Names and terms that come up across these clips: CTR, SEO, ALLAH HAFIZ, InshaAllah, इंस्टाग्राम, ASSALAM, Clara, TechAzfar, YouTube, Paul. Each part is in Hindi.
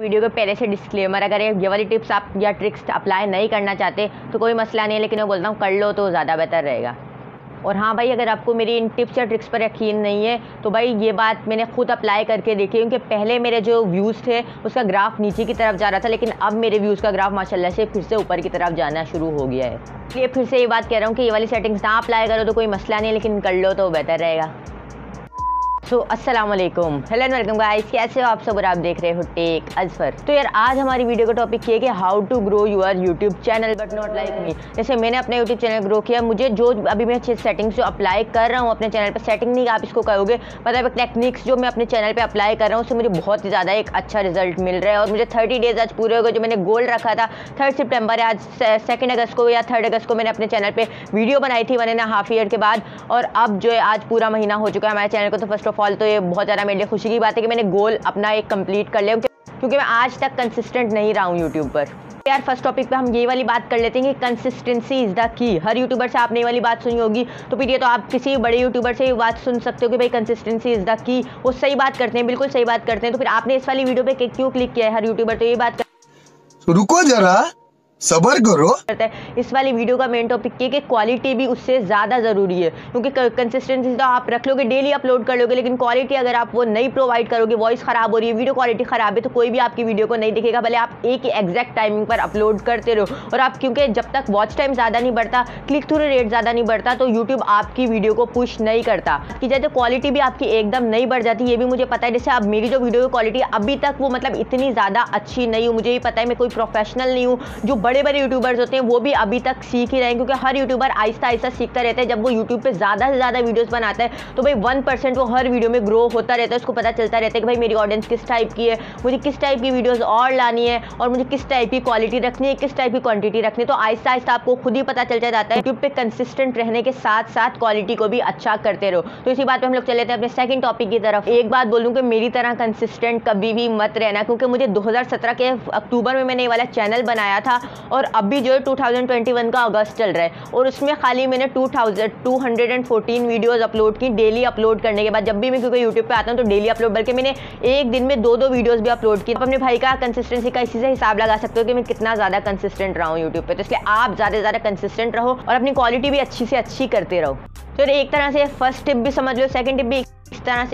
वीडियो के पहले से डिस्क्लेमर, अगर ये वाली टिप्स आप या ट्रिक्स अप्लाई नहीं करना चाहते तो कोई मसला नहीं है, लेकिन मैं बोलता हूँ कर लो तो ज़्यादा बेहतर रहेगा। और हाँ भाई, अगर आपको मेरी इन टिप्स या ट्रिक्स पर यकीन नहीं है तो भाई ये बात मैंने खुद अप्लाई करके देखी, क्योंकि पहले मेरे जो व्यूज़ थे उसका ग्राफ नीचे की तरफ जा रहा था, लेकिन अब मेरे व्यूज़ का ग्राफ माशाल्लाह से फिर से ऊपर की तरफ जाना शुरू हो गया है। इसलिए फिर से ये बात कह रहा हूँ कि ये वाली सेटिंग्स ना अप्लाई करो तो कोई मसला नहीं, लेकिन कर लो तो बेहतर रहेगा। सो अस्सलाम वालेकुम, हेलो एंड वेलकम गाइस, कैसे हो आप सब? और आप देख रहे हो टेक अजफर। तो यार आज हमारी वीडियो का टॉपिक ये कि how to grow your YouTube channel but not like me. जैसे मैंने अपना यूट्यूब चैनल ग्रो किया, मुझे जो अभी मैं सेटिंग्स जो अप्लाई कर रहा हूँ अपने चैनल पर, सेटिंग नहीं आप इसको कहोगे, मतलब टेक्निक्स जो मैं अपने चैनल पर अप्लाई कर रहा हूँ उससे मुझे बहुत ज़्यादा एक अच्छा रिजल्ट मिल रहा है। और मुझे 30 डेज़ आज पूरे हो गए जो मैंने गोल रखा था। 3 सितंबर है, आज 2 अगस्त को या 3 अगस्त को मैंने अपने चैनल पर वीडियो बनाई थी 1.5 ईयर के बाद, और अब जो है आज पूरा महीना हो चुका है हमारे चैनल को। तो फर्स्ट फॉल तो ये बहुत ज़्यादा मेरे लिए खुशी की बात है कि मैंने गोल अपना एक कंप्लीट कर लिया, क्योंकि मैं आज तक कंसिस्टेंट नहीं रहा हूँ यूट्यूब पर। यार फर्स्ट टॉपिक पे हम ये वाली बात कर लेते हैं कि consistency is the key. Her YouTuber से आपने ये वाली बात सुनी होगी, तो फिर ये तो आप किसी बड़े यूट्यूबर से ये बात सुन सकते हो कि भाई कंसिस्टेंसी इज़ द की। वो सही बात करते हैं, बिल्कुल सही बात करते हैं, तो फिर आपने इस वाली वीडियो पर क्यों क्लिक किया है? हर यूट्यूबर तो ये बात कर, रुको जरा सबर करो। इस वाली वीडियो का मेन टॉपिक ये कि क्वालिटी भी उससे ज़्यादा ज़रूरी है, क्योंकि कंसिस्टेंसी तो आप रख लोगे, डेली अपलोड कर लोगे, लेकिन क्वालिटी अगर आप वो नहीं प्रोवाइड करोगे, वॉइस ख़राब हो रही है, वीडियो क्वालिटी ख़राब है, तो कोई भी आपकी वीडियो को नहीं देखेगा, भले आप एक ही एग्जैक्ट टाइमिंग पर अपलोड करते रहो। और आप क्योंकि जब तक वॉच टाइम ज़्यादा नहीं बढ़ता, क्लिक थ्रू रेट ज़्यादा नहीं बढ़ता, तो यूट्यूब आपकी वीडियो को पुश नहीं करता कि जैसे क्वालिटी भी आपकी एकदम नहीं बढ़ जाती। ये भी मुझे पता है, जैसे अब मेरी जो वीडियो की क्वालिटी अभी तक वो मतलब इतनी ज़्यादा अच्छी नहीं हूँ, मुझे ये पता है, मैं कोई प्रोफेशनल नहीं हूँ। जो बड़े बड़े यूट्यूबर्स होते हैं वो भी अभी तक सीख ही रहे हैं, क्योंकि हर यूट्यूबर आहिस्ता आहिस्ता सीखता रहता है। जब वो यूट्यूब पे ज़्यादा से ज़्यादा वीडियोस बनाता है तो भाई 1% वो हर वीडियो में ग्रो होता रहता है, उसको पता चलता रहता है कि भाई मेरी ऑडियंस किस टाइप की है, मुझे किस टाइप की वीडियोज़ और लानी है, और मुझे किस टाइप की क्वालिटी रखनी है, किस टाइप की क्वान्टिटी रखनी है। तो आहिस्ता आहिस्ता आपको खुद ही पता चलता जाता है। यूट्यूब पर कंसिस्टेंट रहने के साथ साथ क्वालिटी को भी अच्छा करते रहो। तो इसी बात पर हम लोग चले जाते हैं अपने सेकेंड टॉपिक की तरफ। एक बात बोलूँ कि मेरी तरह कंसिस्टेंट कभी भी मत रहना, क्योंकि मुझे 2017 के अक्टूबर में मैंने ये वाला चैनल बनाया था, और अभी जो है 2021 का अगस्त चल रहा है, और उसमें खाली मैंने 214 वीडियोस अपलोड की डेली अपलोड करने के बाद। जब भी मैं क्योंकि यूट्यूब पे आता हूँ तो डेली अपलोड, बल्कि मैंने एक दिन में 2-2 वीडियोस भी अपलोड की। आप अपने भाई का कंसिस्टेंसी का इसी से हिसाब लगा सकते हो कि मैं कितना ज़्यादा कंसिस्टेंट रहा हूँ यूट्यूब पर। तो इसलिए आप ज़्यादा से ज़्यादा कंसिस्टेंट रहो और अपनी क्वालिटी भी अच्छी से अच्छी करते रहो। तो एक तरह से फर्स्ट टिप भी समझ लो, सेकेंड टिप भी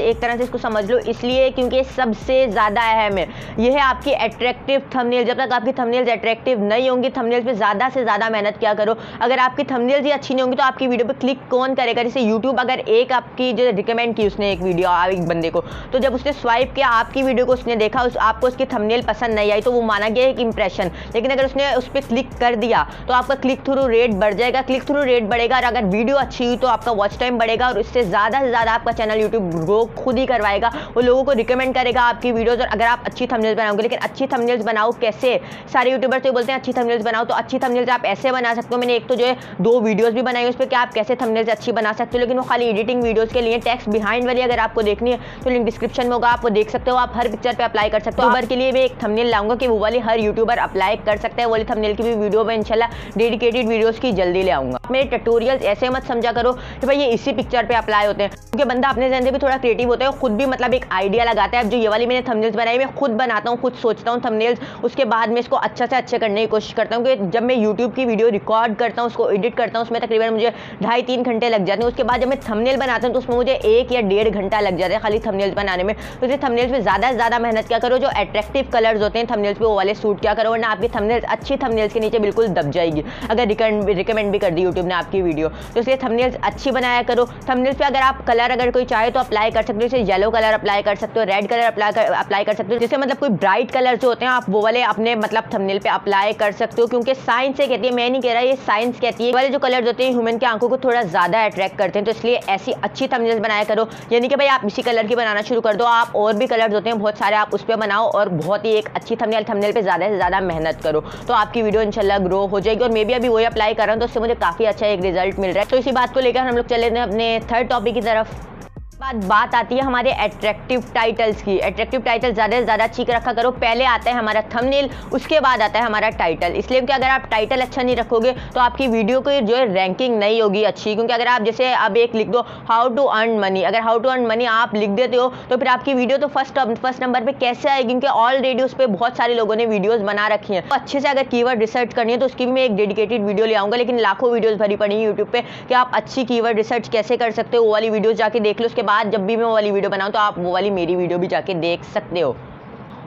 एक तरह से इसको समझ लो, इसलिए क्योंकि सबसे ज़्यादा अहम है। यह है आपकी अट्रैक्टिव थंबनेल। जब तक आपकी थंबनेल्स अट्रैक्टिव नहीं होंगी, थंबनेल्स पे ज़्यादा से ज़्यादा मेहनत क्या करो। अगर आपकी थंबनेल्स ही अच्छी नहीं होंगी तो आपकी वीडियो पे क्लिक कौन करेगा? जैसे यूट्यूब अगर एक आपकी जो रिकमेंड की उसने एक वीडियो एक बंदे को, तो जब उसने स्वाइप किया आपकी वीडियो को, उसने देखा आपको उसकी थंबनेल पसंद नहीं आई, तो वो माना गया एक इंप्रेशन। लेकिन अगर उसने उस पर क्लिक कर दिया तो आपका क्लिक थ्रू रेट बढ़ जाएगा, क्लिक थ्रू रेट बढ़ेगा, और अगर वीडियो अच्छी हुई तो आपका वॉच टाइम बढ़ेगा, और इससे ज़्यादा से ज़्यादा आपका चैनल यूट्यूब वो खुद ही करवाएगा, वो लोगों को रिकमेंड करेगा आपकी वीडियोस। और अगर आप अच्छी थंबनेल्स बनाओगे, लेकिन अच्छी थंबनेल्स बनाओ कैसे? सारे यूट्यूबर्स तो बोलते हैं अच्छी थंबनेल्स बनाओ, तो अच्छी थंबनेल्स आप ऐसे बना सकते हो। मैंने एक तो जो है 2 वीडियोस भी बनाई उस पर कि आप कैसे थंबनेल्स अच्छी बना सकते हो, लेकिन वो खाली एडिटिंग वीडियोस के लिए। टेक्स्ट बिहाइंड वाली अगर आपको देखनी है तो लिंक डिस्क्रिप्शन में होगा, आप वो देख सकते हो, आप हर पिक्चर पर अप्लाई कर सकते हो। यूट्यूबर के लिए मैं एक थंबनेल लाऊंगा कि वो वाली हर यूट्यूबर अप्लाई कर सकता है, वाली थंबनेल की भी वीडियो में इंशाल्लाह डेडिकेटेड वीडियोस की जल्दी ले आऊँगा। मेरे ट्यूटोरियल्स ऐसे मत समझा करो कि भाई ये इसी पिक्चर पर अप्लाई होते हैं, क्योंकि बंदा अपने जहन से भी थोड़ा क्रिएटिव होता है, खुद भी मतलब एक आइडिया लगाता है। अब जो ये वाली मैंने थंबनेल्स बनाई, मैं खुद बनाता हूँ, खुद सोचता हूँ थंबनेल्स, उसके बाद मैं इसको अच्छा से अच्छे करने की कोशिश करता हूँ। कि जब मैं यूट्यूब की वीडियो रिकॉर्ड करता हूँ, उसको एडिट करता हूँ, उसमें तकरीबन मुझे 2.5-3 घंटे लग जाते हैं। उसके बाद जब मैं थंबनेल बनाता हूँ तो उसमें मुझे 1 या 1.5 घंटा लग जाता है खाली थंबनेल्स बनाने में। तो इसलिए थंबनेल्स में ज़्यादा से ज़्यादा मेहनत क्या करो, जो अट्रैक्टिव कलर्स होते हैं थंबनेल्स पे वो वाले सूट क्या करो, वरना आपकी थंबनेल्स अच्छी थंबनेल्स के नीचे बिल्कुल दब जाएगी अगर रिकमेंड भी कर दी यूट्यूब ने आपकी वीडियो। तो इसलिए थंबनेल्स अच्छी बनाया करो। थंबनेल्स पे अगर आप कलर अगर कोई चाहे तो अप्लाई कर सकते हो, जैसे येलो कलर अप्लाई कर सकते हो, रेड कलर अप्लाई कर सकते हो, जैसे मतलब कोई ब्राइट कलर जो होते हैं आप वो वाले अपने मतलब थंबनेल पे अप्लाई कर सकते हो। क्योंकि साइंस से कहती है, मैं नहीं कह रहा, ये साइंस कहती है वाले जो कलर होते हैं ह्यूमन की आंखों को थोड़ा ज़्यादा अट्रैक्ट करते हैं। तो इसलिए ऐसी अच्छी थंबनेल्स बनाया करो, यानी कि भाई आप इसी कलर की बनाना शुरू कर दो, आप और भी कलर्स होते हैं बहुत सारे, आप उस पर बनाओ और बहुत ही एक अच्छी थंबनेल पर ज़्यादा से ज़्यादा मेहनत करो, तो आपकी वीडियो इंशाल्लाह ग्रो हो जाएगी। और मैं भी अभी वही अप्लाई कर रहा हूँ, तो उससे मुझे काफ़ी अच्छा एक रिजल्ट मिल रहा है। तो इसी बात को लेकर हम लोग चले अपने थर्ड टॉपिक की तरफ। बाद बात आती है हमारे अट्रैक्टिव टाइटल्स की। अट्रैक्टिव टाइटल ज़्यादा से ज़्यादा ठीक रखा करो। पहले आता है हमारा थंबनेल, उसके बाद आता है हमारा टाइटल। इसलिए कि अगर आप टाइटल अच्छा नहीं रखोगे तो आपकी वीडियो की जो है रैंकिंग नहीं होगी अच्छी। क्योंकि अगर आप जैसे अब एक लिख दो हाउ टू अर्न मनी, अगर हाउ टू अर्न मनी आप लिख देते हो तो फिर आपकी वीडियो तो फर्स्ट नंबर पर कैसे आएगी? क्योंकि ऑलरेडी उस पर बहुत सारे लोगों ने वीडियोज़ बना रखी हैं। तो अच्छे से अगर कीवर्ड रिसर्च करनी है तो उसकी भी मैं एक डेडिकेटेड वीडियो ले आऊँगा, लेकिन लाखों वीडियोज़ भरी पड़ी हैं यूट्यूब पर कि आप अच्छी कीवर्ड रिसर्च कैसे कर सकते हो। वो वाली वीडियोज़ जाके देख लो। उसके बाद जब भी मैं वो वाली वीडियो बनाऊँ तो आप वो वाली मेरी वीडियो भी जाके देख सकते हो।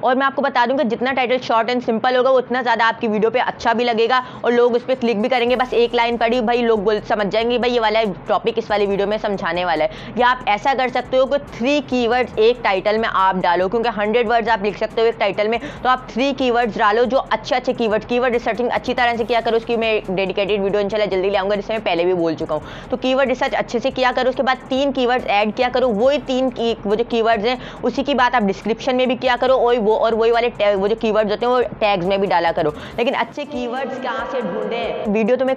और मैं आपको बता दूंगा जितना टाइटल शॉर्ट एंड सिंपल होगा उतना ज़्यादा आपकी वीडियो पे अच्छा भी लगेगा और लोग उस पर क्लिक भी करेंगे। बस एक लाइन पढ़ी भाई लोग समझ जाएंगे भाई ये वाला टॉपिक इस वाली वीडियो में समझाने वाला है। या आप ऐसा कर सकते हो कि 3 कीवर्ड्स एक टाइटल में आप डालो, क्योंकि 100 वर्ड्स आप लिख सकते हो एक टाइटल में, तो आप 3 कीवर्ड्स डालो जो अच्छे कीवर्ड्स। कीवर्ड रिसर्चिंग अच्छी तरह से किया करो, उसकी मैं डेडिकेटेड वीडियो इंशाल्लाह जल्दी ले आऊँगा, जिससे मैं पहले भी बोल चुका हूँ। तो कीवर्ड रिसर्च अच्छे से किया करो। उसके बाद 3 कीवर्ड्स ऐड किया करो। वही 3 वो जो कीवर्ड्स हैं उसी की बात आप डिस्क्रिप्शन में भी किया करो और वही वाले टैग वो जो कीवर्ड्स होते हैं वो टैग्स में भी डाला करो। लेकिन अच्छे कीवर्ड्स कहाँ से ढूंढें? वीडियो तो मैं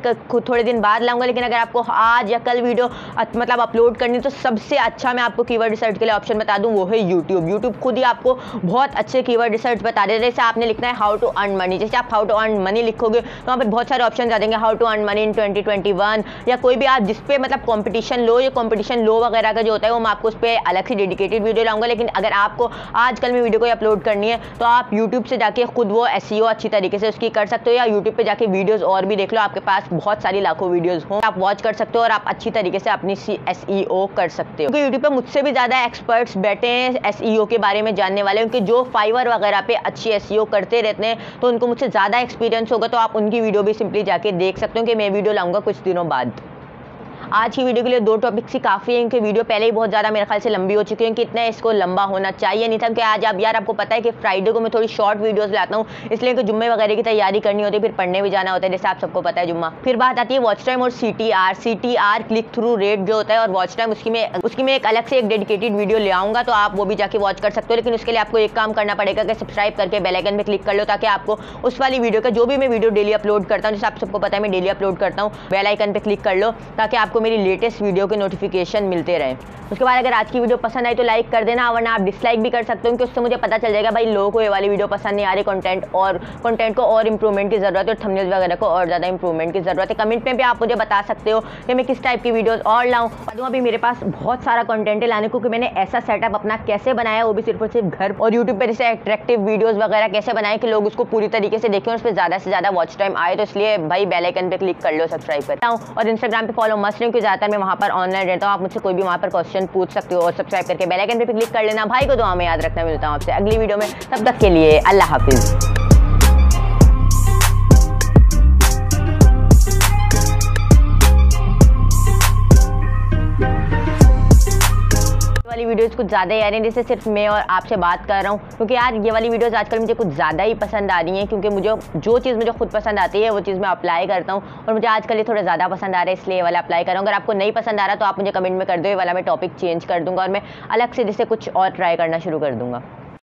थोड़े दिन बाद लाऊंगा, लेकिन अगर आपको आज या कल वीडियो मतलब अपलोड करनी तो सबसे अच्छा मैं आपको कीवर्ड रिसर्च के लिए ऑप्शन बता दूं, वो है यूट्यूब। यूट्यूब खुद ही आपको बहुत अच्छे कीवर्ड रिसर्च बता देते हैं। जैसे आपने लिखना है हाउ टू अर्न मनी, जैसे आप हाउ टू अर्न मनी लिखोगे तो वहाँ पर बहुत सारे ऑप्शन आ जाएंगे, how to earn money in 2021 या कोई भी आप जिसपे मतलब कॉम्पिटिशन लो वगैरह का जो होता है वो मैं आपको उस पर अलग से डेडिकेटेड वीडियो लाऊंगा। लेकिन अगर आपको आज कल में वीडियो को अपलोड करनी है तो आप YouTube से जाके खुद वो SEO अच्छी तरीके से उसकी कर सकते हो, या YouTube पे जाके वीडियोस और भी देख लो। आपके पास बहुत सारी लाखों वीडियोस हो, आप वॉच कर सकते हो और आप अच्छी तरीके से अपनी SEO कर सकते हो। क्योंकि YouTube पे मुझसे भी ज़्यादा एक्सपर्ट्स बैठे हैं SEO के बारे में जानने वाले, उनके जो फाइवर वगैरह पे अच्छी SEO करते रहते हैं तो उनको मुझसे ज़्यादा एक्सपीरियंस होगा। तो आप उनकी वीडियो भी सिंपली जाके देख सकते हो कि मैं वीडियो लाऊंगा कुछ दिनों बाद। आज की वीडियो के लिए 2 टॉपिक्स ही काफ़ी हैं, क्योंकि वीडियो पहले ही बहुत ज़्यादा मेरे ख्याल से लंबी हो चुकी है कि इतना इसको लंबा होना चाहिए नहीं था। क्योंकि आज आप यार आपको पता है कि फ्राइडे को मैं थोड़ी शॉर्ट वीडियोस लाता हूँ, इसलिए कि जुम्मे वगैरह की तैयारी करनी होती है, फिर पढ़ने भी जाना होता है, जैसे आप सबको पता है जुम्मा। फिर बात आती है वॉच टाइम और CTR। CTR click through rate जो होता है और वॉच टाइम, उसकी मैं एक अलग से एक डेडिकेटेड वीडियो ले आऊँगा, तो आप वो भी जाके वॉच कर सकते हो। लेकिन उसके लिए आपको एक काम करना पड़ेगा कि सब्सक्राइब करके बेल आइकन पे क्लिक कर लो, ताकि आपको उस वाली वीडियो का जो भी मैं वीडियो डेली अपलोड करता हूँ, जैसे आप सबको पता है मैं डेली अपलोड करता हूँ, बेल आइकन पे क्लिक कर लो ताकि आपको मेरी लेटेस्ट वीडियो के नोटिफिकेशन मिलते रहे। उसके बाद अगर आज की वीडियो पसंद आई तो लाइक कर देना, वरना आप डिसलाइक भी कर सकते हो, क्योंकि उससे मुझे पता चल जाएगा भाई लोगों को ये वाली वीडियो पसंद नहीं आ रही, कंटेंट को और इंप्रूवमेंट की जरूरत है और थंबनेल वगैरह को और ज़्यादा इंप्रूवमेंट की जरूरत है। कमेंट में भी आप मुझे बता सकते हो कि मैं किस टाइप की वीडियोज़ और लाऊँ। तो अभी मेरे पास बहुत सारा कंटेंट है लाने को, कि मैंने ऐसा सेटअप अपना कैसे बनाया, वो भी सिर्फ और सिर्फ घर और यूट्यूब पर जैसे अट्रैक्टिव वीडियोज़ वगैरह कैसे बनाए कि लोग उसको पूरी तरीके से देखें और उस पर ज़्यादा से ज़्यादा वॉच टाइम आए। तो इसलिए भाई बेल आइकन पर क्लिक कर लो, सब्सक्राइब करता हूँ और इंस्टाग्राम पर फॉलो मस्ट क्योंकि ज़्यादातर मैं वहाँ पर ऑनलाइन रहता हूँ। आप मुझसे कोई भी वहाँ पर क्वेश्चन पूछ सकते हो और सब्सक्राइब करके बेल आइकन पे क्लिक कर लेना। भाई को दुआ में याद रखना। मिलता हूँ आपसे अगली वीडियो में, तब तक के लिए अल्लाह हाफिज़। वाली वीडियोस कुछ ज़्यादा ही आ रही है, जैसे सिर्फ मैं और आपसे बात कर रहा हूँ, क्योंकि यार ये वाली वीडियोस आजकल मुझे कुछ ज़्यादा ही पसंद आ रही हैं। क्योंकि मुझे जो चीज़ मुझे खुद पसंद आती है वो चीज़ मैं अप्लाई करता हूँ और मुझे आजकल ये थोड़ा ज़्यादा पसंद आ रहा है, इसलिए ये वाला अप्लाई कर रहा हूँ। अगर आपको नहीं पसंद आ रहा तो आप मुझे कमेंट में कर दो, ये वाला मैं टॉपिक चेंज कर दूँगा और मैं अलग से जैसे कुछ और ट्राई करना शुरू कर दूँगा।